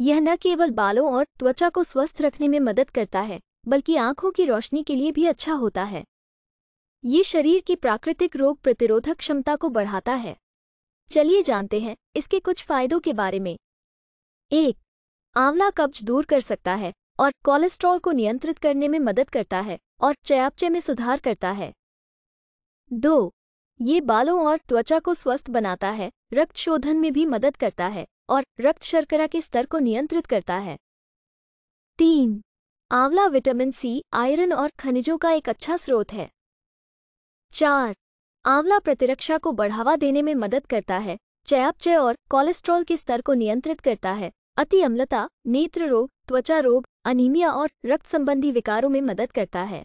यह न केवल बालों और त्वचा को स्वस्थ रखने में मदद करता है, बल्कि आंखों की रोशनी के लिए भी अच्छा होता है। ये शरीर की प्राकृतिक रोग प्रतिरोधक क्षमता को बढ़ाता है। चलिए जानते हैं इसके कुछ फायदों के बारे में। 1. आंवला कब्ज दूर कर सकता है और कोलेस्ट्रॉल को नियंत्रित करने में मदद करता है और चयापचय में सुधार करता है। 2. ये बालों और त्वचा को स्वस्थ बनाता है, रक्त शोधन में भी मदद करता है और रक्त शर्करा के स्तर को नियंत्रित करता है। 3. आंवला विटामिन सी, आयरन और खनिजों का एक अच्छा स्रोत है। 4. आंवला प्रतिरक्षा को बढ़ावा देने में मदद करता है, चयापचय और कोलेस्ट्रॉल के स्तर को नियंत्रित करता है, अति अम्लता, नेत्र रोग, त्वचा रोग, अनीमिया और रक्त संबंधी विकारों में मदद करता है।